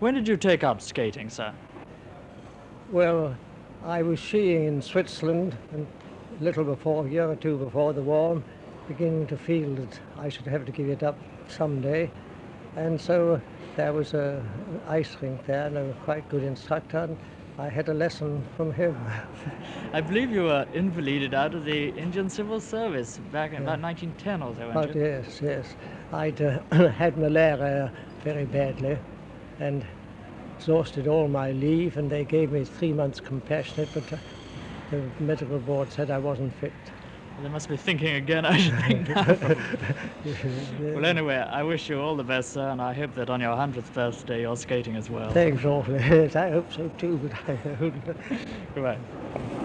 When did you take up skating, sir? Well, I was skiing in Switzerland, and a little before, a year or two before the war, beginning to feel that I should have to give it up someday. And so there was an ice rink there and a quite good instructor, and I had a lesson from him. I believe you were invalided out of the Indian Civil Service back in about 1910 or so, weren't you? Yes, yes. I'd had malaria very badly and exhausted all my leave, and they gave me 3 months compassionate, but the medical board said I wasn't fit. They must be thinking again, I should think now. Well, anyway, I wish you all the best, sir, and I hope that on your 100th birthday you're skating as well. Thanks awfully. I hope so too, but I don't. Goodbye.